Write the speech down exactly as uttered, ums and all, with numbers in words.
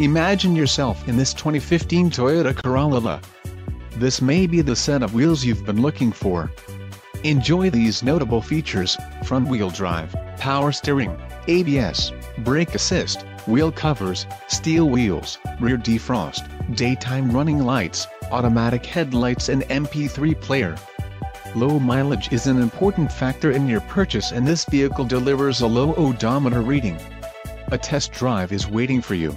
Imagine yourself in this twenty fifteen Toyota Corolla. This may be the set of wheels you've been looking for. Enjoy these notable features: front-wheel drive, power steering, A B S, brake assist, wheel covers, steel wheels, rear defrost, daytime running lights, automatic headlights and M P three player. Low mileage is an important factor in your purchase, and this vehicle delivers a low odometer reading. A test drive is waiting for you.